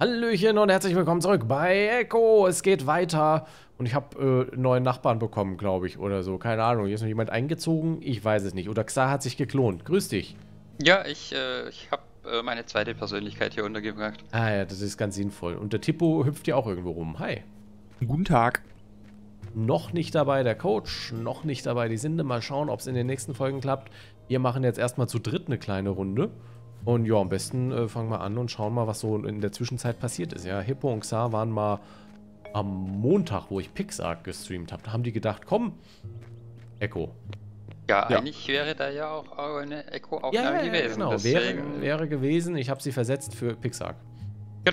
Hallöchen und herzlich willkommen zurück bei Echo. Es geht weiter und ich habe neuen Nachbarn bekommen, glaube ich, oder so. Keine Ahnung, hier ist noch jemand eingezogen, ich weiß es nicht. Oder Xar hat sich geklont. Grüß dich. Ja, ich habe meine zweite Persönlichkeit hier untergebracht. Ah ja, das ist ganz sinnvoll. Und der Tippo hüpft hier auch irgendwo rum. Hi. Guten Tag. Noch nicht dabei der Coach, noch nicht dabei die Sinde. Mal schauen, ob es in den nächsten Folgen klappt. Wir machen jetzt erstmal zu dritt eine kleine Runde. Und ja, am besten fangen wir an und schauen mal, was so in der Zwischenzeit passiert ist. Ja, Hippo und Xar waren mal am Montag, wo ich Pixar gestreamt habe. Da haben die gedacht, komm, Echo. Ja, ja, eigentlich wäre da ja auch eine Echo-Aufnahme gewesen. Genau, wäre gewesen. Ich habe sie versetzt für Pixar.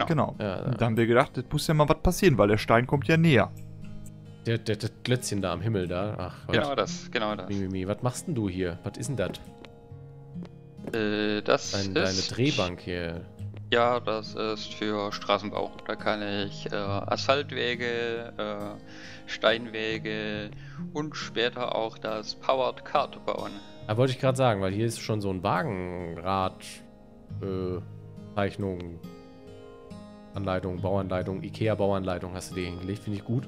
Genau. Ja, da haben wir gedacht, das muss ja mal was passieren, weil der Stein kommt ja näher. Das Glötzchen da am Himmel da. Ach, Gott. Genau das. Was machst denn du hier? Was ist denn das? Das deine Drehbank hier. Ja, das ist für Straßenbau. Da kann ich Asphaltwege, Steinwege und später auch das Powered Cart bauen. Da wollte ich gerade sagen, weil hier ist schon so ein Wagenrad-Zeichnung, Anleitung, Bauanleitung, Ikea-Bauanleitung hast du dir hingelegt, finde ich gut.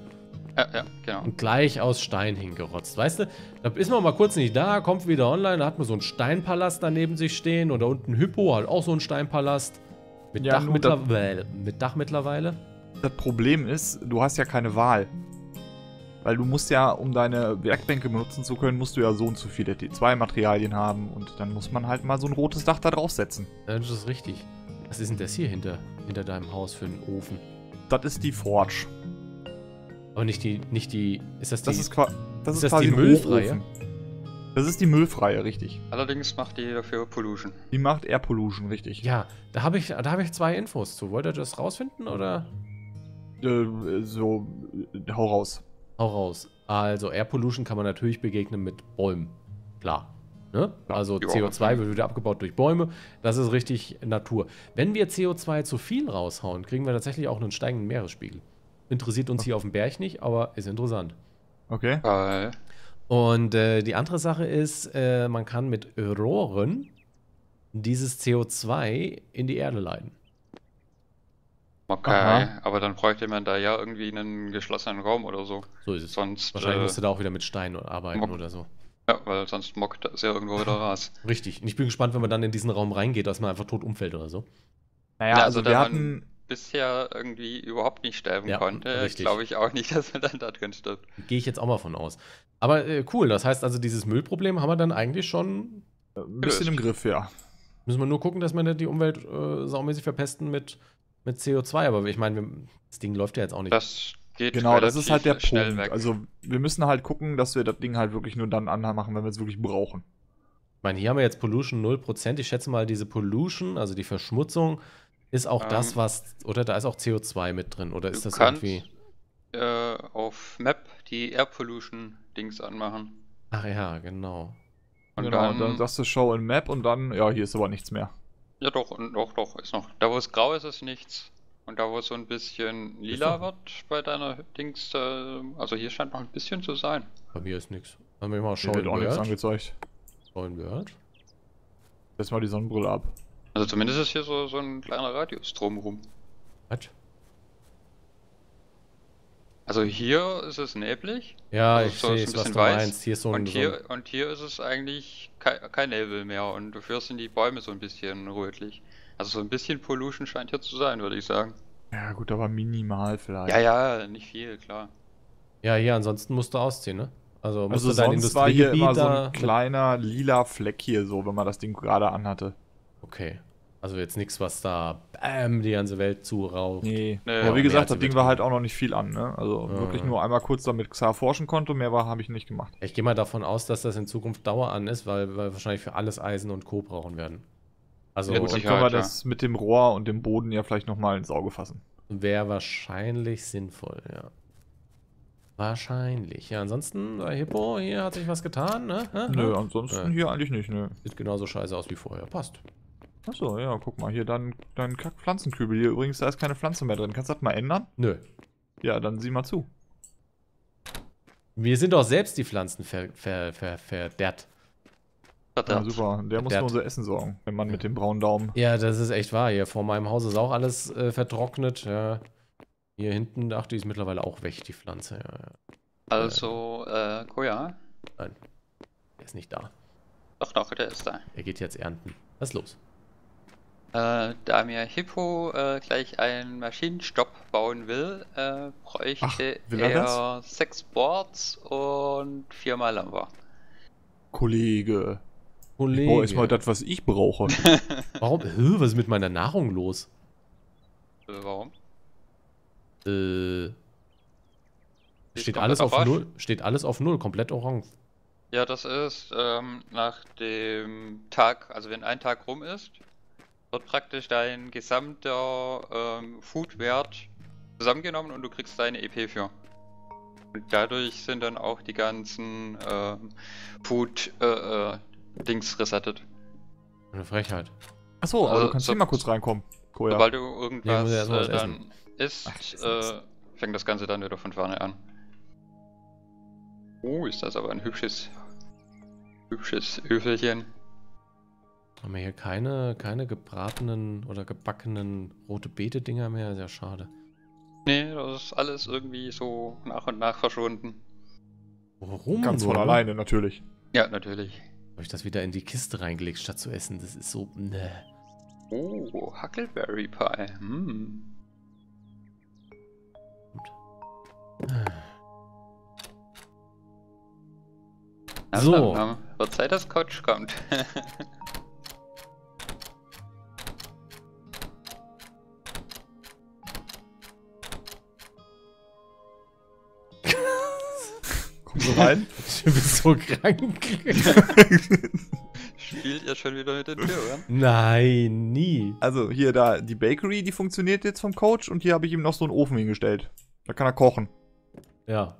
Ja, genau. Und gleich aus Stein hingerotzt, weißt du? Da ist man mal kurz nicht da, kommt wieder online, da hat man so einen Steinpalast daneben sich stehen und da unten Hippo hat auch so einen Steinpalast. Mit, ja, Dach mittlerweile. Das Problem ist, du hast ja keine Wahl. Weil du musst ja, um deine Werkbänke benutzen zu können, musst du ja so und so viele T2-Materialien haben und dann muss man halt mal so ein rotes Dach da draufsetzen. Ja, das ist richtig. Was ist denn das hier hinter deinem Haus für einen Ofen? Das ist die Forge. Aber nicht die. Ist das quasi die Müllfreie? Das ist die Müllfreie, richtig. Allerdings macht die dafür Pollution. Die macht Air Pollution, richtig. Ja, da habe ich zwei Infos zu. Wollt ihr das rausfinden oder? Hau raus. Hau raus. Also Air Pollution kann man natürlich begegnen mit Bäumen. Klar. Ne? Ja, also CO2 wird wieder abgebaut durch Bäume. Das ist richtig Natur. Wenn wir CO2 zu viel raushauen, kriegen wir tatsächlich auch einen steigenden Meeresspiegel. Interessiert uns hier auf dem Berg nicht, aber ist interessant. Okay. Und die andere Sache ist, man kann mit Rohren dieses CO2 in die Erde leiten. Okay, aber dann bräuchte man da ja irgendwie einen geschlossenen Raum oder so. So ist es. Sonst, wahrscheinlich musst du da auch wieder mit Steinen arbeiten oder so. Ja, weil sonst mockt das ja irgendwo wieder Ras. Richtig. Und ich bin gespannt, wenn man dann in diesen Raum reingeht, dass man einfach tot umfällt oder so. Naja, also wir hatten... bisher irgendwie überhaupt nicht sterben konnte, glaube ich auch nicht, dass man dann da drin stirbt. Gehe ich jetzt auch mal von aus. Aber cool, das heißt also, dieses Müllproblem haben wir dann eigentlich schon ein bisschen im Griff, ja. Müssen wir nur gucken, dass wir nicht die Umwelt saumäßig verpesten mit CO2, aber ich meine, das Ding läuft ja jetzt auch nicht. Das geht genau, das ist halt der Punkt. Weg. Also wir müssen halt gucken, dass wir das Ding halt wirklich nur dann anmachen, wenn wir es wirklich brauchen. Ich meine, hier haben wir jetzt Pollution 0%. Ich schätze mal, diese Pollution, also die Verschmutzung, ist auch das, was, oder da ist auch CO2 mit drin, oder ist das irgendwie... Du kannst auf Map die Air Pollution-Dings anmachen. Ach ja, genau. Und genau, dann sagst du Show in Map und dann, ja, hier ist aber nichts mehr. Ja doch, ist noch. Da wo es grau ist, ist nichts. Und da wo es so ein bisschen lila wird bei deiner Dings, also hier scheint noch ein bisschen zu sein. Bei mir ist nichts. Dann will ich mal Show in Word. Hier wird auch nichts angezeigt. Show in Word. Setz mal die Sonnenbrille ab. Also zumindest ist hier so ein kleiner Radius drumherum. Was? Also hier ist es neblig. Ja, also ich sehe es, was du meinst. Hier ist so ein und hier ist es eigentlich kein Nebel mehr und dafür sind die Bäume so ein bisschen rötlich. Also so ein bisschen Pollution scheint hier zu sein, würde ich sagen. Ja gut, aber minimal vielleicht. Ja, nicht viel, klar. Ja, hier ansonsten musst du ausziehen, ne? Also sonst war hier immer so ein kleiner lila Fleck hier so, wenn man das Ding gerade anhatte. Okay. Also jetzt nichts, was da bam, die ganze Welt zuraucht. Nee. Ja, wie gesagt, das Ding war halt auch noch nicht viel an, ne? Also wirklich nur einmal kurz, damit Xar forschen konnte, mehr habe ich nicht gemacht. Ich gehe mal davon aus, dass das in Zukunft Dauer an ist, weil wir wahrscheinlich für alles Eisen und Co. brauchen werden. Also ja, dann können wir das mit dem Rohr und dem Boden ja vielleicht nochmal ins Auge fassen. Wäre wahrscheinlich sinnvoll, ja. Wahrscheinlich. Ja, ansonsten, bei Hippo, hier hat sich was getan, ne? Nö, ansonsten hier eigentlich nicht, ne? Sieht genauso scheiße aus wie vorher, passt. Achso, ja, guck mal, hier dein Kack-Pflanzenkübel. Hier übrigens, da ist keine Pflanze mehr drin. Kannst du das mal ändern? Nö. Ja, dann sieh mal zu. Wir sind doch selbst die Pflanzen verderbt. Ja, super, der muss für unser Essen sorgen, wenn man mit dem braunen Daumen. Ja, das ist echt wahr. Hier vor meinem Haus ist auch alles vertrocknet. Ja. Hier hinten, ach, die ist mittlerweile auch weg, die Pflanze. Ja. Also, Koja? Nein, der ist nicht da. Doch, doch, der ist da. Er geht jetzt ernten. Was ist los? Da mir Hippo gleich einen Maschinenstopp bauen will, bräuchte er 6 Boards und 4 mal Lumber. Kollege. Boah, ist mal das, was ich brauche. Warum? Was ist mit meiner Nahrung los? Warum? Steht alles auf 0, komplett orange. Ja, das ist nach dem Tag, also wenn ein Tag rum ist, wird praktisch dein gesamter Food-Wert zusammengenommen und du kriegst deine EP für. Und dadurch sind dann auch die ganzen Food-Dings resettet. Eine Frechheit. Achso, aber du kannst hier mal kurz reinkommen. Cool, sobald du irgendwas dann isst, fängt das Ganze dann wieder von vorne an. Oh, ist das aber ein hübsches Öfelchen. Haben wir hier keine gebratenen oder gebackenen rote Beete-Dinger mehr? Sehr schade. Nee, das ist alles irgendwie so nach und nach verschwunden. Warum? Ganz von alleine, natürlich. Ja, natürlich. Habe ich das wieder in die Kiste reingelegt, statt zu essen? Das ist so... Ne. Oh, Huckleberry Pie. Hm. So. Wird Zeit, dass Coach kommt. Komm so rein. Ich bin so krank. Spielt ihr schon wieder mit den Türen? Nein, nie. Also hier da, die Bakery, die funktioniert jetzt vom Coach und hier habe ich ihm noch so einen Ofen hingestellt. Da kann er kochen. Ja.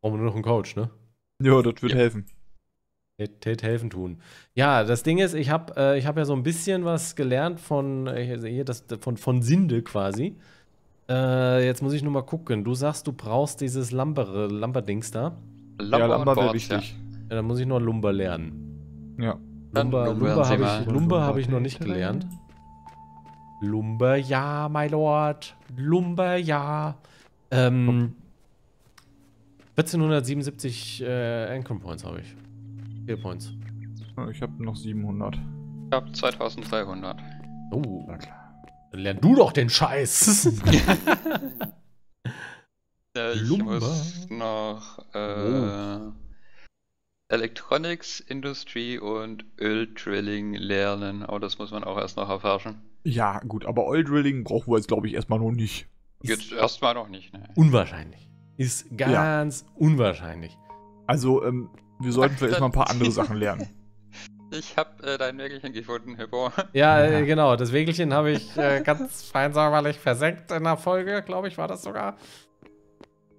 Brauchen wir nur noch einen Coach, ne? Ja, das wird helfen. Tät helfen tun. Ja, das Ding ist, ich hab ja so ein bisschen was gelernt von Sinde quasi. Jetzt muss ich nur mal gucken. Du sagst, du brauchst dieses Lumber-Dings da. Lumber, ja, Lumber wäre wichtig. Ja, dann muss ich noch Lumber lernen. Ja. Lumber habe ich noch nicht gelernt. Lumber, ja, my lord. Lumber, ja. 1477 Ancon Points habe ich. Points. Ich habe noch 700. Ich habe 2300. Oh, na klar. Dann lern du doch den Scheiß. Ich muss noch Electronics, Industry und Öl Drilling lernen. Aber das muss man auch erst noch erforschen. Ja, gut, aber Oil Drilling brauchen wir jetzt, glaube ich, erstmal noch nicht. Jetzt erstmal noch nicht, ne? Unwahrscheinlich. Ist ganz unwahrscheinlich. Also, wir sollten vielleicht mal ein paar andere Sachen lernen. Ich hab dein Wägelchen gefunden, Hippo. Ja, genau. Das Wägelchen habe ich ganz fein säuberlich versenkt in der Folge, glaube ich, war das sogar.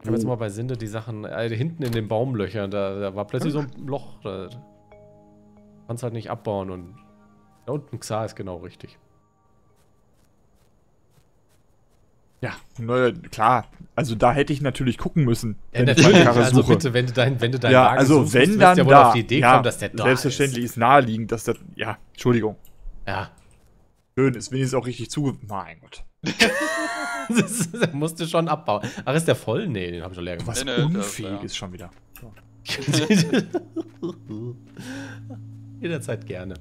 Ich habe jetzt mal bei Sinde die Sachen hinten in den Baumlöchern, da war plötzlich so ein Loch. Da kannst halt nicht abbauen und da unten Xar ist genau richtig. Ja, naja, klar. Also da hätte ich natürlich gucken müssen. Ja, natürlich. Also bitte, wenn du dein ja, Lager also suchst, wenn dann ja wohl da auf die Idee kommen, dass der da selbstverständlich ist naheliegend, dass das, ja, Entschuldigung. Ja. Schön, ist wenigstens auch richtig zuge... Mein Gott. Der musste schon abbauen. Ach, ist der voll? Nee, den habe ich schon leer gemacht. Was unfähig ist schon wieder. So. Jederzeit gerne.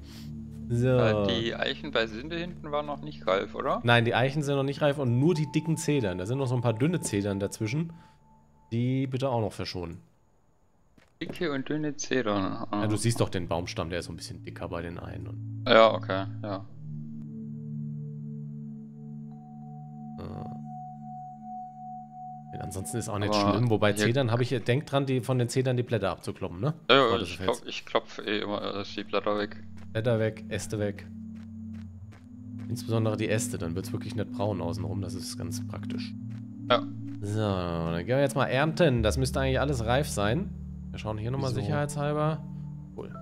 So. Die Eichen bei Sinde hinten waren noch nicht reif, oder? Nein, die Eichen sind noch nicht reif und nur die dicken Zedern. Da sind noch so ein paar dünne Zedern dazwischen. Die bitte auch noch verschonen. Dicke und dünne Zedern. Ah. Ja, du siehst doch den Baumstamm, der ist so ein bisschen dicker bei den einen. Ja, okay, ja. Ansonsten ist auch nicht schlimm, wobei Zedern habe ich, denkt dran, von den Zedern die Blätter abzukloppen, ne? Ja, ich klopfe eh immer die Blätter weg. Blätter weg, Äste weg. Insbesondere die Äste, dann wird es wirklich nicht braun außenrum, das ist ganz praktisch. Ja. So, dann gehen wir jetzt mal ernten, das müsste eigentlich alles reif sein. Wir schauen hier nochmal sicherheitshalber. Cool.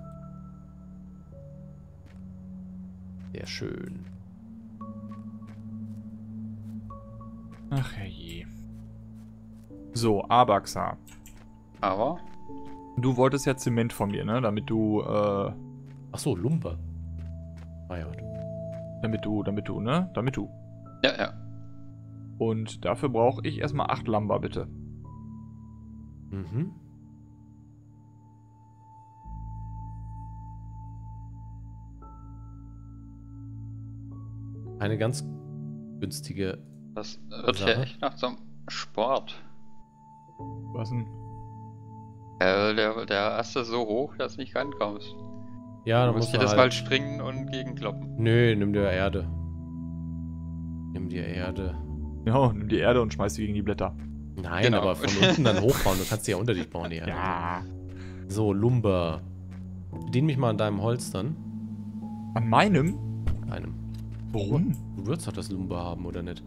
Sehr schön. Ach herrje. So, aber Xar. Aber? Du wolltest ja Zement von mir, ne? Damit du, ach so, Lumpe. Ah ja. Damit du, ne? Damit du. Ja, ja. Und dafür brauche ich erstmal 8 Lumber, bitte. Mhm. Eine ganz günstige. Das wird ja echt nach so einem Sport. Was denn? Der Ast ist so hoch, dass du nicht rankommst. Ja, dann musst du jedes Mal springen und gegenkloppen. Nö, nimm dir Erde. Nimm dir Erde. Ja, nimm die Erde und schmeiß sie gegen die Blätter. Nein, genau. Aber von unten dann hochbauen. Du kannst sie ja unter dich bauen, die Erde. Ja. So, Lumber. Bedien mich mal an deinem Holz dann. An meinem? Einem. Warum? Du würdest doch das Lumber haben, oder nicht?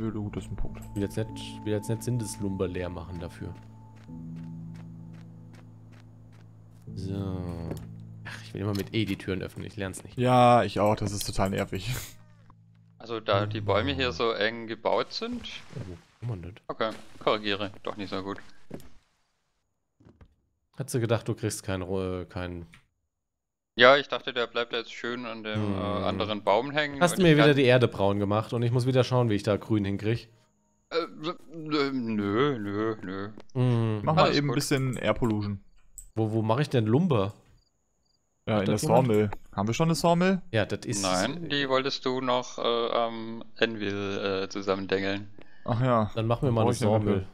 Ja, gut, das ist ein Punkt. Ich will jetzt nicht Sinn des Lumber leer machen dafür. So. Ach, ich will immer mit E die Türen öffnen, ich lern's nicht. Ja, ich auch, das ist total nervig. Also, da die Bäume hier so eng gebaut sind. Oh, wo kann man das? Okay, korrigiere. Doch nicht so gut. Hattest du gedacht, du kriegst keinen. Ja, ich dachte, der bleibt jetzt schön an dem anderen Baum hängen. Hast du mir wieder die Erde braun gemacht und ich muss wieder schauen, wie ich da grün hinkrieg? Nö. Mach mal eben ein bisschen Air Pollution. Wo mache ich denn Lumber? Ja, in der Sawmill. Haben wir schon eine Sawmill? Ja, das ist... Nein, die wolltest du noch am Anvil zusammendengeln. Ach ja. Dann machen wir mal eine Sawmill.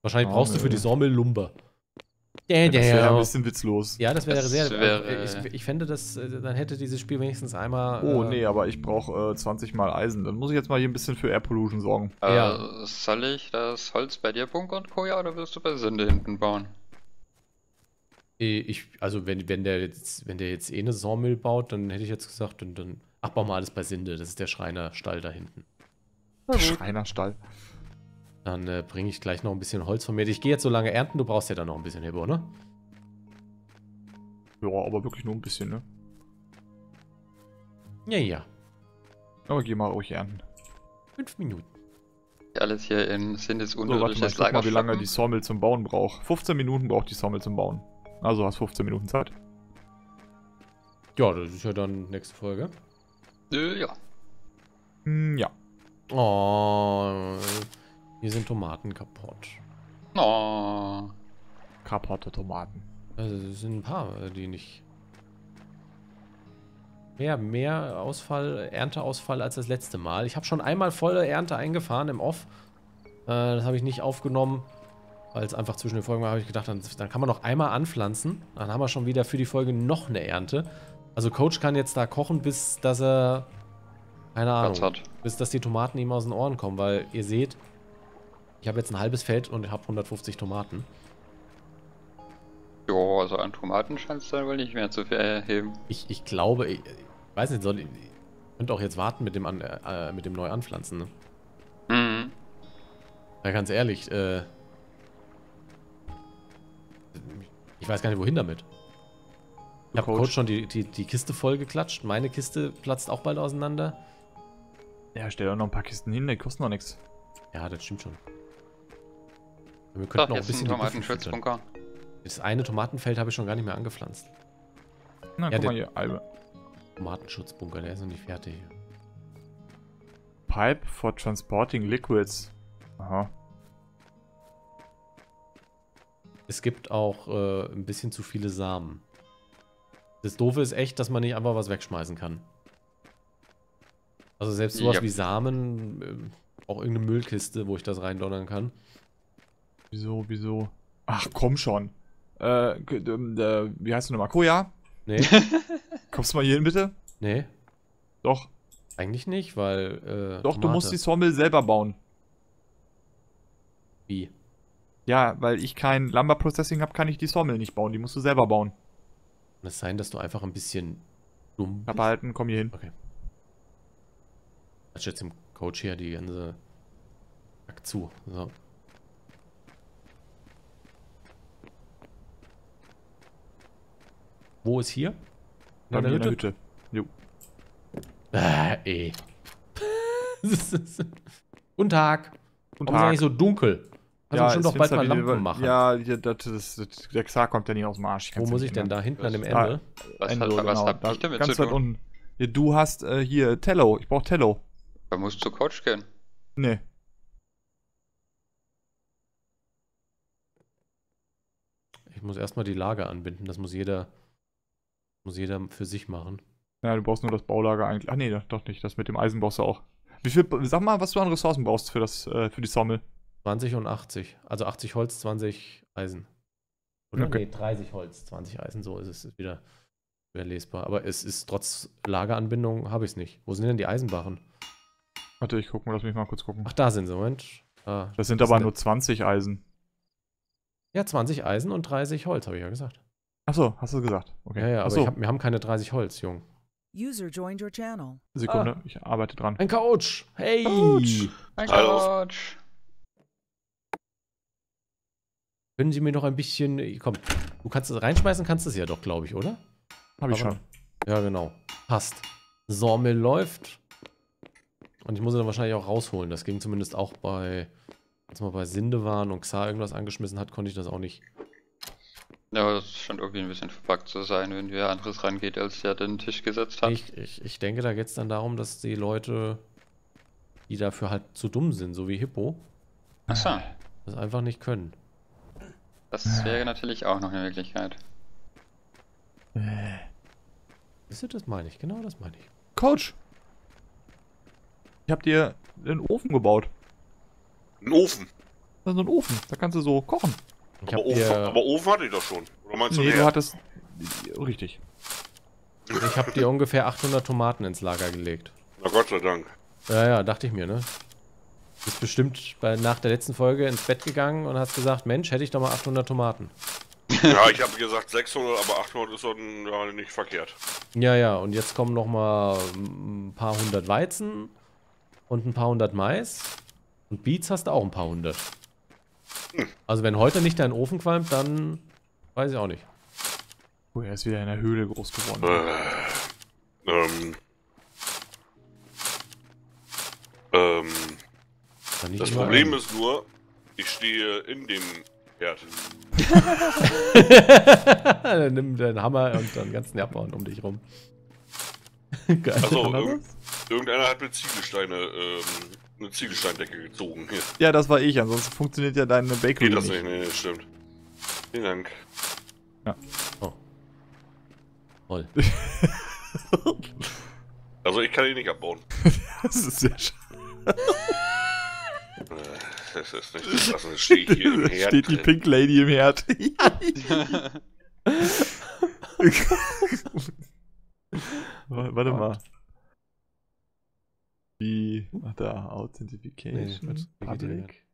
Wahrscheinlich brauchst du für die Sawmill Lumber. Ja, das wäre ein bisschen witzlos. Ja, das wäre sehr... Ich fände das... Dann hätte dieses Spiel wenigstens einmal... Oh, nee, aber ich brauche 20 mal Eisen. Dann muss ich jetzt mal hier ein bisschen für Air Pollution sorgen. Ja. Soll ich das Holz bei dir bunkern, Koja, oder willst du bei Sinde hinten bauen? Also wenn der jetzt eh eine Sawmill baut, dann hätte ich jetzt gesagt, dann ach, bau mal alles bei Sinde, das ist der Schreinerstall da hinten. Schreinerstall. Dann bringe ich gleich noch ein bisschen Holz von mir. Ich gehe jetzt so lange ernten, du brauchst ja dann noch ein bisschen Hebel, ne? Ja, aber wirklich nur ein bisschen, ne? Ja. Aber geh mal ruhig ernten. 5 Minuten. Alles hier in Sindes unterirdisches Lager. So, warte mal, guck mal, wie lange die Sawmill zum Bauen braucht. 15 Minuten braucht die Sawmill zum Bauen. Also hast 15 Minuten Zeit. Ja, das ist ja dann nächste Folge. Ja. Ja. Oh, hier sind Tomaten kaputt. Oh. Kaputte Tomaten. Also es sind ein paar, die nicht... Mehr Ausfall, Ernteausfall als das letzte Mal. Ich habe schon einmal volle Ernte eingefahren im Off. Das habe ich nicht aufgenommen. Weil es einfach zwischen den Folgen war, habe ich gedacht, dann kann man noch einmal anpflanzen. Dann haben wir schon wieder für die Folge noch eine Ernte. Also Coach kann jetzt da kochen, bis dass er... Keine Ahnung. Bis dass die Tomaten ihm aus den Ohren kommen. Weil ihr seht, ich habe jetzt ein halbes Feld und ich habe 150 Tomaten. Jo, also an Tomaten scheint es dann wohl nicht mehr zu verheben. Ich glaube, ich weiß nicht, ich könnte auch jetzt warten mit dem Neuanpflanzen, ne? Mhm. Ja, ganz ehrlich, ich weiß gar nicht, wohin damit. Ich habe Coach schon die Kiste voll geklatscht. Meine Kiste platzt auch bald auseinander. Ja, stell doch noch ein paar Kisten hin, die kosten noch nichts. Ja, das stimmt schon. Wir könnten noch ein bisschen Tomaten. Das eine Tomatenfeld habe ich schon gar nicht mehr angepflanzt. Na, ja, guck mal hier, Albe. Tomatenschutzbunker, der ist noch nicht fertig. Pipe for transporting liquids. Aha. Es gibt auch ein bisschen zu viele Samen. Das Doofe ist echt, dass man nicht einfach was wegschmeißen kann. Also selbst sowas wie Samen, auch irgendeine Müllkiste, wo ich das reindonnern kann. Wieso? Ach, komm schon. Wie heißt du nochmal? Koja? Nee. Kommst du mal hier hin, bitte? Nee. Doch. Eigentlich nicht, weil... Doch, Tomate. Du musst die Sawmill selber bauen. Wie? Ja, weil ich kein Lumber Processing habe, kann ich die Sawmill nicht bauen. Die musst du selber bauen. Kann es sein, dass du einfach ein bisschen dumm bist? Abhalten, komm hier hin. Okay. Ich jetzt dem Coach hier die ganze Akt zu. So. Wo ist hier? In der Hütte? Jo. Guten Tag. Warum ist eigentlich so dunkel? Kannst ja, du bestimmt noch bald mal Lampen machen. Ja, der Xar kommt ja nicht aus dem Arsch. Wo muss ich denn da? Hinten an dem Ende? Was hab ich damit zu tun? Du hast hier Tello. Ich brauch Tello. Da musst du zu Coach gehen. Nee. Ich muss erstmal die Lager anbinden. Das muss jeder für sich machen. Ja, du brauchst nur das Baulager eigentlich. Ach nee, doch nicht. Das mit dem Eisen brauchst du auch. Wie viel, sag mal, was du an Ressourcen brauchst für, für die Sommel. 20 und 80. Also 80 Holz, 20 Eisen. Oder okay. Nee, 30 Holz, 20 Eisen. So ist es wieder schwer lesbar. Aber es ist trotz Lageranbindung habe ich es nicht. Wo sind denn die Eisenbarren? Warte, ich guck mal, lass mich mal kurz gucken. Ach, da sind sie, Moment. Das sind aber nur 20 Eisen. Ja, 20 Eisen und 30 Holz, habe ich ja gesagt. Achso, hast du gesagt. Okay. Ja, ja, aber wir haben keine 30 Holz, Jung. User joined your channel. Sekunde, ich arbeite dran. Ein Coach! Hey! Coach. Ein Coach! Können Sie mir noch ein bisschen... Komm, du kannst es reinschmeißen, kannst es ja doch, glaube ich, oder? Habe ich schon. Ja, genau. Passt. Sommel läuft. Und ich muss sie dann wahrscheinlich auch rausholen. Das ging zumindest auch bei... Als wir bei Sinde waren und Xar irgendwas angeschmissen hat, konnte ich das auch nicht. Ja, aber das scheint irgendwie ein bisschen verpackt zu sein, wenn wer anderes rangeht, als der den Tisch gesetzt hat. Ich denke, da geht es dann darum, dass die Leute, die dafür halt zu dumm sind, so wie Hippo, achso, das einfach nicht können. Das wäre natürlich auch noch eine Möglichkeit. Wisst ihr, das meine ich, genau das meine ich. Coach! Ich habe dir einen Ofen gebaut. Ein Ofen. Das ist ein Ofen, da kannst du so kochen. Aber Ofen hatte ich doch schon. Oder meinst du, nee, du hattest... Richtig. Ich habe dir ungefähr 800 Tomaten ins Lager gelegt. Na Gott sei Dank. Ja, ja, dachte ich mir, ne? Du bist bestimmt nach der letzten Folge ins Bett gegangen und hast gesagt, Mensch, hätte ich doch mal 800 Tomaten. Ja, ich habe gesagt 600, aber 800 ist doch ja, nicht verkehrt. Ja, ja, und jetzt kommen noch mal ein paar hundert Weizen und ein paar hundert Mais. Und Beats hast du auch ein paar hundert. Also wenn heute nicht dein Ofen qualmt, dann weiß ich auch nicht. Oh, er ist wieder in der Höhle groß geworden. Das Problem ist nur, ich stehe in dem Herd. Dann nimm deinen Hammer und deinen ganzen Abbauen um dich rum. Geil. Also, irgendeiner hat mit Ziegelsteine eine Ziegelsteindecke gezogen hier. Ja, das war ich, ansonsten funktioniert ja deine Bakery. Geht das nicht, nee, stimmt. Vielen Dank. Ja. Oh. Voll. Also ich kann ihn nicht abbauen. Das ist sehr schade. Das ist nicht zu lassen, das steht hier im Herd. Steht die Pink Lady im Herd. Warte mal. Ach da, Authentification, nee, Public.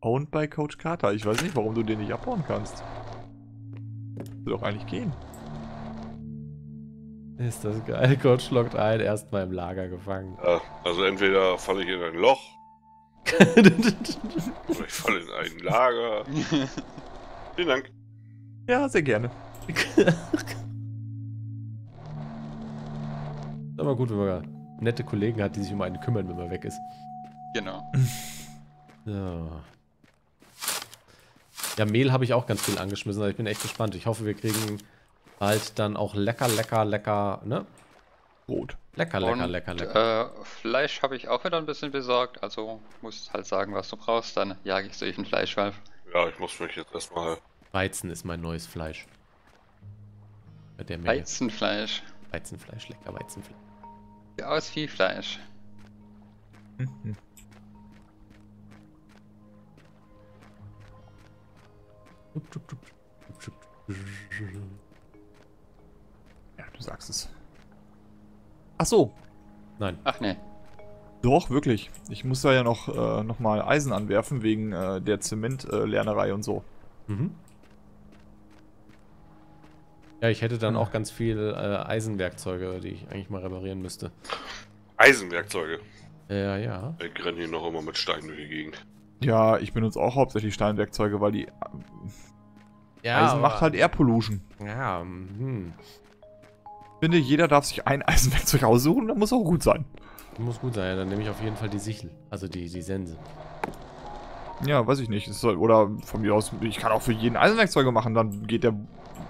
Owned by Coach Carter. Ich weiß nicht, warum du den nicht abbauen kannst. Will doch eigentlich gehen. Ist das geil, Coach lockt ein, erstmal im Lager gefangen. Ja, also entweder falle ich in ein Loch, oder ich falle in ein Lager. Vielen Dank. Ja, sehr gerne. Ist aber gut, wenn man nette Kollegen hat, die sich um einen kümmern, wenn man weg ist. Genau. So. Ja, Mehl habe ich auch ganz viel angeschmissen, aber ich bin echt gespannt. Ich hoffe, wir kriegen bald dann auch lecker, ne? Brot. Lecker. Fleisch habe ich auch wieder ein bisschen besorgt, also musst halt sagen, was du brauchst, dann jage ich durch einen Fleischwolf. Ja, ich muss mich jetzt erstmal... Weizen ist mein neues Fleisch. Mit der Menge. Weizenfleisch. Weizenfleisch, lecker Weizenfleisch. Sieht aus wie Fleisch. Mhm. Ja, du sagst es. Ach so. Nein. Ach nee. Doch, wirklich. Ich muss da ja noch mal Eisen anwerfen wegen der Zementlernerei und so. Mhm. Ja, ich hätte dann auch ganz viel Eisenwerkzeuge, die ich eigentlich mal reparieren müsste. Eisenwerkzeuge? Ja, ja. Ich renne hier noch immer mit Steinen durch die Gegend. Ja, ich benutze auch hauptsächlich Steinwerkzeuge, weil die... Ja, Eisen macht halt Air Pollution. Ja, Ich finde, jeder darf sich ein Eisenwerkzeug aussuchen, das muss auch gut sein. Muss gut sein, ja, dann nehme ich auf jeden Fall die Sichel, also die Sense. Ja, weiß ich nicht. Soll, oder von mir aus, ich kann auch für jeden Eisenwerkzeuge machen, dann geht der...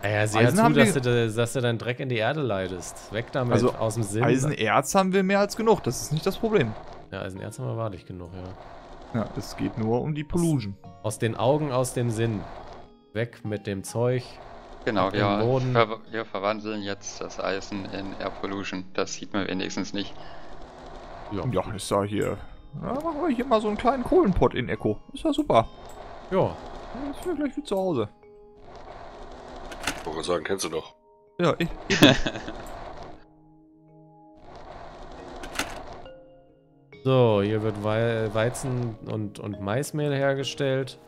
Naja, sieh zu, dass du deinen Dreck in die Erde leitest. Weg damit, also aus dem Sinn. Eisenerz haben wir mehr als genug, das ist nicht das Problem. Ja, Eisenerz haben wir wahrlich genug, ja. Ja, es geht nur um die Pollution. Aus den Augen, aus dem Sinn. Weg mit dem Zeug. Genau, ja, wir verwandeln jetzt das Eisen in Air Pollution. Das sieht man wenigstens nicht. Ja, ja, ist ja hier... Ja, machen wir hier mal so einen kleinen Kohlenpott in Echo. Ist ja super. Ja. Jetzt sind wir gleich wieder zu Hause. Ich wollte sagen, kennst du doch. Ja, ich. So, hier wird Weizen und Maismehl hergestellt.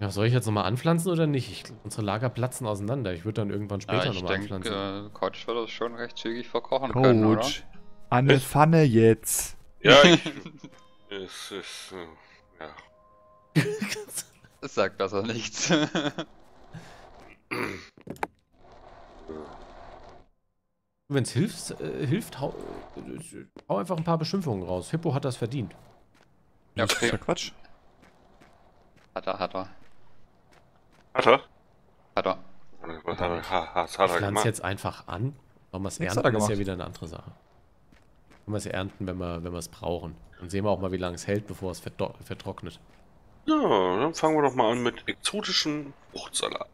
Ja, soll ich jetzt nochmal anpflanzen oder nicht? Unsere Lager platzen auseinander. Ich würde dann irgendwann später nochmal anpflanzen. Coach wird das schon recht zügig verkochen können, oder? Coach, an der Pfanne jetzt. Ja, es ist, ja. Das sagt besser nichts. Wenn's hilft, hau einfach ein paar Beschimpfungen raus. Hippo hat das verdient. Ja, okay. Das ist ja Quatsch. Hat er. Was hat er? Ich pflanze jetzt einfach an. Warum das Ernten ist ja wieder eine andere Sache. Wir es ernten, wenn wir es brauchen. Dann sehen wir auch mal, wie lange es hält, bevor es vertrocknet. Ja, dann fangen wir doch mal an mit exotischem Fruchtsalat.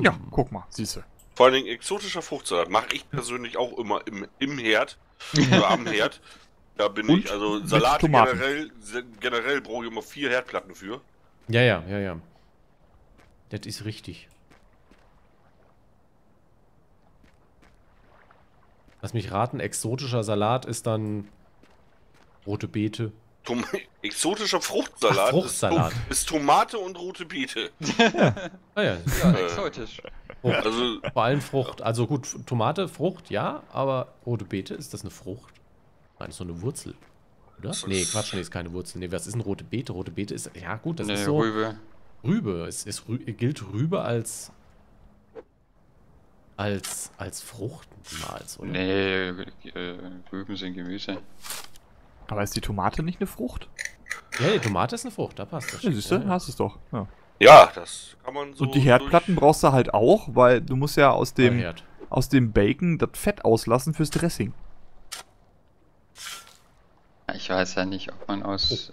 Ja, guck mal, siehst du. Vor allen Dingen exotischer Fruchtsalat mache ich persönlich auch immer im Herd, oder am Herd. Da bin ich, also Salat generell brauche ich immer 4 Herdplatten für. Ja. Das ist richtig. Lass mich raten, exotischer Salat ist dann rote Beete. Exotischer Fruchtsalat, ist Tomate und rote Beete. Ja, ja exotisch. Frucht. Also, vor allem Frucht. Also gut, Tomate, Frucht, ja, aber rote Beete, ist das eine Frucht? Nein, das ist so eine Wurzel, oder? Nee, Quatsch, nee, ist keine Wurzel. Nee, was ist eine rote Beete? Rote Beete ist, ja gut, das ist so... Rübe. Rübe, gilt Rübe als... Als Frucht niemals, oder? Nee, Rüben sind Gemüse. Aber ist die Tomate nicht eine Frucht? Ja, die Tomate ist eine Frucht, da passt das. Ja, siehst du, ja. Hast es doch. Ja. Ja, das kann man so. Und die Herdplatten brauchst du halt auch, weil du musst ja aus dem Bacon das Fett auslassen fürs Dressing. Ich weiß ja nicht, ob man aus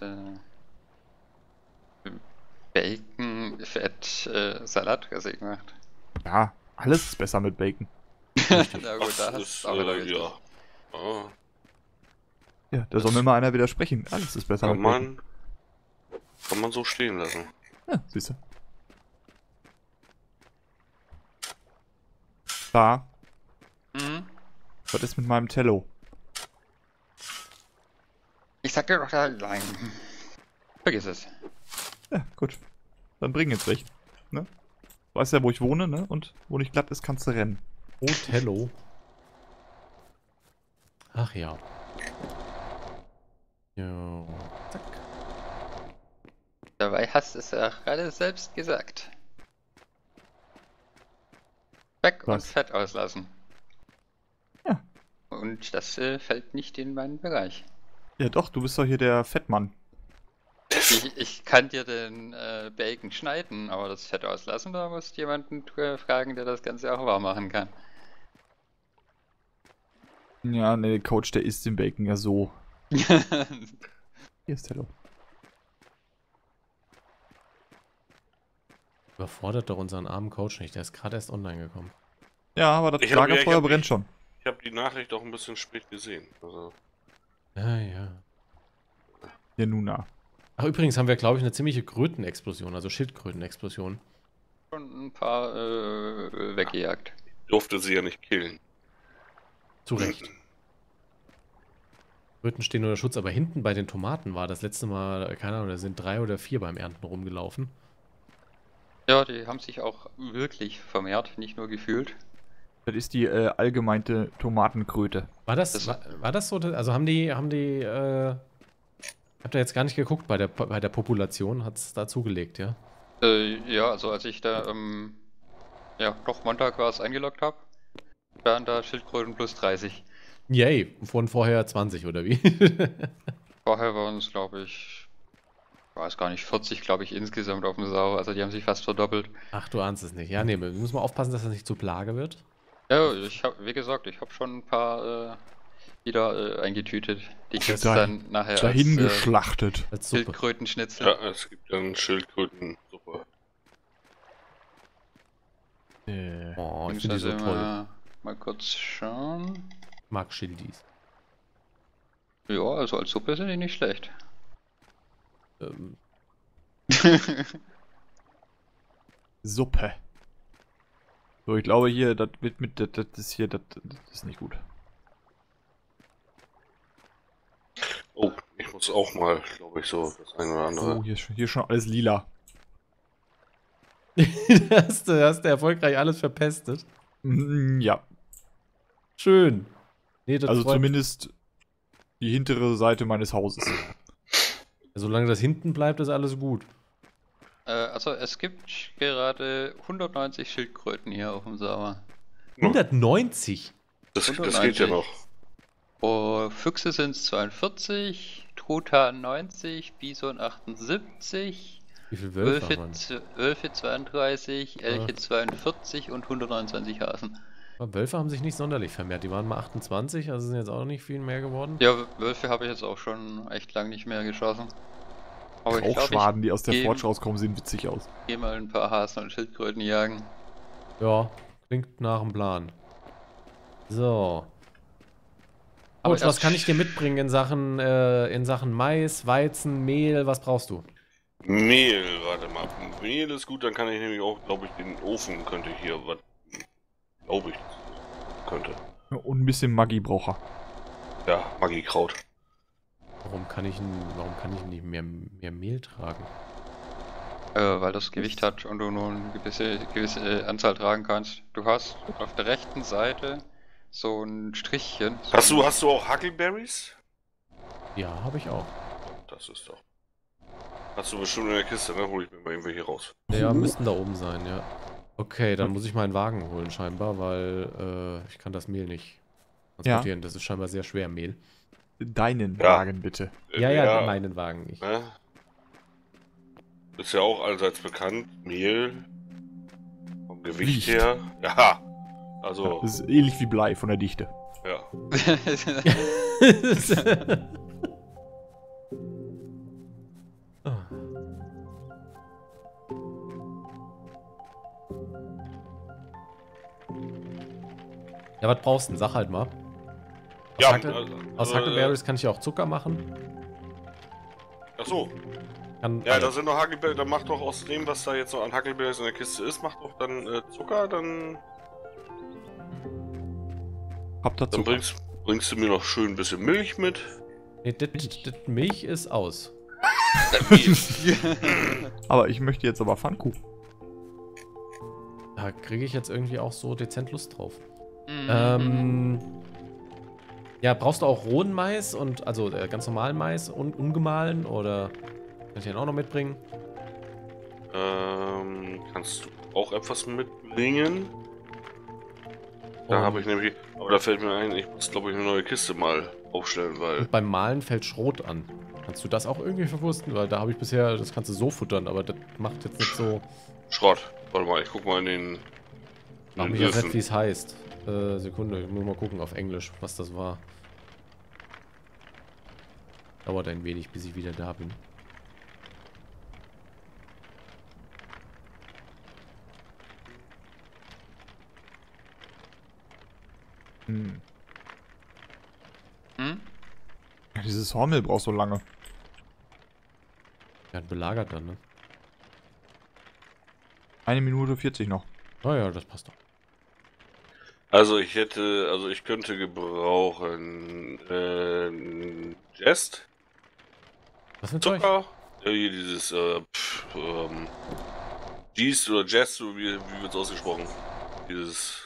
Bacon Fett Salatdressing macht. Ja. Alles ist besser mit Bacon. Na gut, da hast du ja. Oh. Ja, da soll mir mal einer widersprechen. Alles ist besser mit Bacon. Kann man so stehen lassen. Ja, siehst du. Da. Mhm. Was ist mit meinem Tello? Ich sag dir doch da allein. Vergiss es. Ja, gut. Dann bring jetzt welche. Ne? Weißt ja, wo ich wohne, ne? Und wo nicht glatt ist, kannst du rennen. Otello. Ach ja. Jo. Zack. Dabei hast du es ja gerade selbst gesagt. Weg und Fett auslassen. Ja. Und das fällt nicht in meinen Bereich. Ja doch, du bist doch hier der Fettmann. Ich kann dir den Bacon schneiden, aber das Fett auslassen, da musst du jemanden fragen, der das Ganze auch warm machen kann. Ja, ne, Coach, der isst den Bacon ja so. Hier ist Hello. Überfordert doch unseren armen Coach nicht, der ist gerade erst online gekommen. Ja, aber das Lagerfeuer brennt schon. Ich habe die Nachricht auch ein bisschen spät gesehen. Also. Ja, ja. Ja, Nuna. Ach, übrigens haben wir, glaube ich, eine ziemliche Krötenexplosion, also Schildkrötenexplosion. Und ein paar weggejagt. Ich durfte sie ja nicht killen. Zu Recht. Kröten stehen unter Schutz, aber hinten bei den Tomaten war das letzte Mal, keine Ahnung, da sind 3 oder 4 beim Ernten rumgelaufen. Ja, die haben sich auch wirklich vermehrt, nicht nur gefühlt. Das ist die allgemeinte Tomatenkröte. War das so, also haben die ich hab da jetzt gar nicht geguckt bei der Population, hat es da zugelegt, ja? Ja, also als ich da, ja, doch Montag war es eingeloggt habe, waren da Schildkröten plus 30. Yay, von vorher 20 oder wie? Vorher waren es, glaube ich, weiß gar nicht, 40 glaube ich insgesamt auf dem Sau. Also die haben sich fast verdoppelt. Ach, du ahnst es nicht. Ja, nee, wir müssen mal aufpassen, dass das nicht zu Plage wird. Ja, ich habe, wie gesagt, ich habe schon ein paar wieder eingetütet. Die gibt es dann nachher dahin als, geschlachtet. Als Schildkrötenschnitzel. Ja, es gibt dann Schildkrötensuppe. Oh, ich finde die so toll. Mal kurz schauen. Ich mag Schildis. Ja, also als Suppe sind die nicht schlecht. Suppe. So, ich glaube hier, das mit das ist hier, das ist nicht gut. Oh, ich muss auch mal, glaube ich, so das eine oder andere. Oh, hier schon alles lila. Du hast erfolgreich alles verpestet. Ja. Schön. Nee, das also zumindest die hintere Seite meines Hauses. Solange das hinten bleibt, ist alles gut. Also es gibt gerade 190 Schildkröten hier auf dem Sauer. 190? Das geht ja noch. Oh, Füchse sind es 42, Truthahn 90, Bison 78, wie viel Wölfe 32, Elche 42 und 129 Hasen. Aber Wölfe haben sich nicht sonderlich vermehrt, die waren mal 28, also sind jetzt auch nicht viel mehr geworden. Ja, Wölfe habe ich jetzt auch schon echt lang nicht mehr geschossen. Aber auch Schwaden, die aus der Forge rauskommen, sehen witzig aus. Geh mal ein paar Hasen und Schildkröten jagen. Ja, klingt nach dem Plan. So. Aber was kann ich dir mitbringen in Sachen Mais, Weizen, Mehl, was brauchst du? Mehl, warte mal. Mehl ist gut, dann kann ich nämlich auch, glaube ich, den Ofen könnte ich hier was. Glaube ich. Könnte. Und ein bisschen Maggi brauche. Ja, Maggi-Kraut. Warum kann ich nicht mehr Mehl tragen? Weil das Gewicht hat und du nur eine gewisse Anzahl tragen kannst. Du hast auf der rechten Seite so ein Strichchen. So hast du auch Huckleberries? Ja, habe ich auch. Das ist doch. Hast du bestimmt in der Kiste, dann hole ich mir mal irgendwelche raus. Ja, müssten da oben sein, ja. Okay, dann muss ich meinen Wagen holen scheinbar, weil ich kann das Mehl nicht transportieren. Ja. Das ist scheinbar sehr schwer, Mehl. Deinen Wagen bitte. Ja, meinen Wagen nicht. Ne? Ist ja auch allseits bekannt, Mehl vom Gewicht her. Ja, also. Das ist ähnlich wie Blei von der Dichte. Ja. Ja, was brauchst du denn? Sag halt mal. Ja, aus Huckleberries kann ich auch Zucker machen. Ach so. Ja, da sind noch Huckleberries. Dann mach doch aus dem, was da jetzt noch an Huckleberries in der Kiste ist, mach doch dann Zucker, dann. Hab da Zucker. Dann bringst du mir noch schön ein bisschen Milch mit. Nee, das Milch ist aus. Aber ich möchte jetzt aber Pfannkuchen. Da kriege ich jetzt irgendwie auch so dezent Lust drauf. Ja, brauchst du auch rohen Mais und also ganz normalen Mais und ungemahlen oder kann ich den auch noch mitbringen? Kannst du auch etwas mitbringen? Da habe ich nämlich, aber da fällt mir ein, ich muss glaube ich eine neue Kiste mal aufstellen, weil. Und beim Mahlen fällt Schrot an. Kannst du das auch irgendwie verwursten? Weil da habe ich bisher, das kannst du so futtern, aber das macht jetzt nicht so. Schrott. Warte mal, ich guck mal in den. Mach mich ersetzt, wie es heißt. Sekunde, ich muss mal gucken auf Englisch, was das war. Dauert ein wenig, bis ich wieder da bin. Ja, dieses Hormel braucht so lange. Ja, belagert dann, ne? 1 Minute 40 noch. Oh ja, das passt doch. Also ich könnte gebrauchen, Jest. Was mit Zucker? Hier dieses, Jest oder Jest, wie wird's ausgesprochen? Dieses,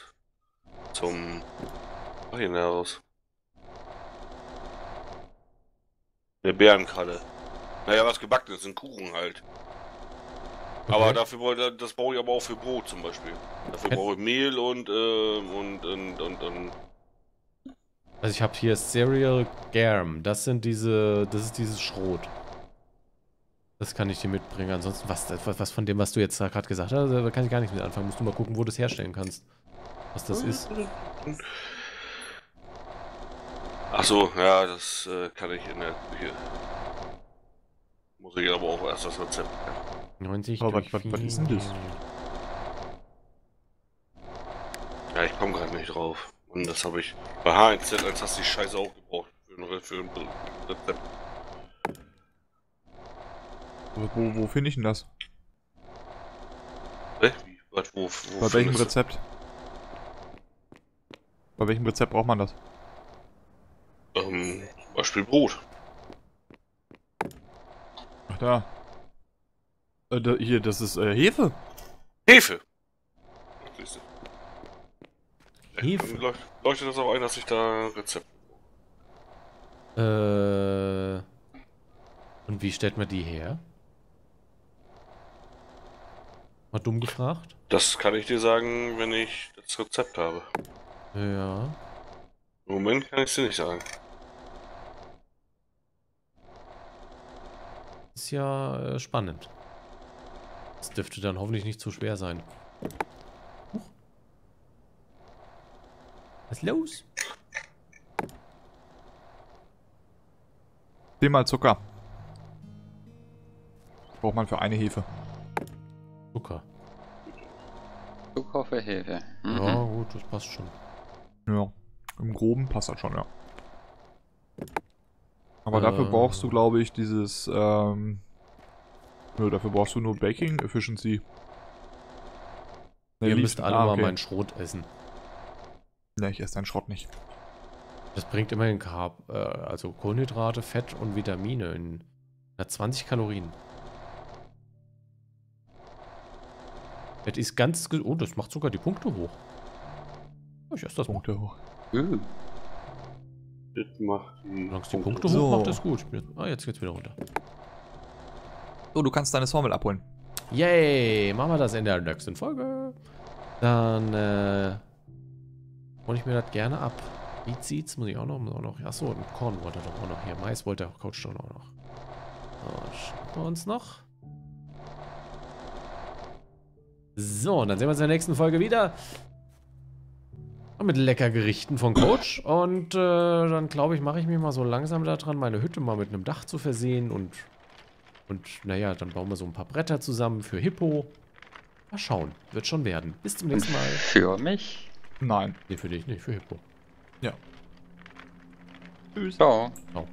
zum, ach hier heraus. Der Bärenkralle. Naja, was gebacken ist, ein Kuchen halt. Okay. Aber dafür, das brauche ich aber auch für Brot zum Beispiel. Dafür brauche ich Mehl und also ich habe hier Cereal Germ. Das ist dieses Schrot. Das kann ich dir mitbringen. Ansonsten, was von dem, was du jetzt gerade gesagt hast, da kann ich gar nichts mit anfangen. Musst du mal gucken, wo du es herstellen kannst. Was das ist. Ach so, ja, das kann ich in der Küche. Muss ich aber auch erst das Rezept. 90. Oh, was ist denn das? Ja, ich komme gerade nicht drauf. Und das habe ich bei HZ, als hast du die Scheiße auch gebraucht für ein Rezept. Wo finde ich denn das? Bei welchem Rezept? Bei welchem Rezept braucht man das? Beispiel Brot. Ach da. Hier, das ist Hefe. Hefe! Hefe? Leuchtet das auch ein, dass ich da Rezept brauche? Und wie stellt man die her? Mal dumm gefragt? Das kann ich dir sagen, wenn ich das Rezept habe. Ja. Im Moment kann ich es dir nicht sagen. Ist ja spannend. Das dürfte dann hoffentlich nicht zu schwer sein. Huch. Was ist los? Mal Zucker. Braucht man für eine Hefe. Zucker. Zucker für Hefe. Mhm. Ja gut, das passt schon. Ja, im Groben passt das schon, ja. Aber dafür brauchst du, glaube ich, dieses, dafür brauchst du nur Baking Efficiency. Ihr müsst alle mal meinen Schrot essen. Ne, ich esse deinen Schrott nicht. Das bringt immerhin Carb, also Kohlenhydrate, Fett und Vitamine in 20 Kalorien. Das ist ganz... Oh, das macht sogar die Punkte hoch. Ich esse das Punkte hoch. Das macht die Punkte hoch, macht das gut. Ah, jetzt geht's wieder runter. So, du kannst deine Formel abholen. Yay, machen wir das in der nächsten Folge. Dann, hol ich mir das gerne ab. Wie zieht's? Muss ich auch noch? Achso, ein Korn wollte er doch auch noch hier. Mais wollte der Coach doch auch noch. So, schauen wir uns noch. So, und dann sehen wir uns in der nächsten Folge wieder. Mit lecker Gerichten von Coach. Und dann glaube ich, mache ich mich mal so langsam daran, meine Hütte mal mit einem Dach zu versehen. Und naja, dann bauen wir so ein paar Bretter zusammen für Hippo. Mal schauen. Wird schon werden. Bis zum nächsten Mal. Für mich? Nein. Nee, für dich nicht. Für Hippo. Ja. Tschüss. Ciao. Oh.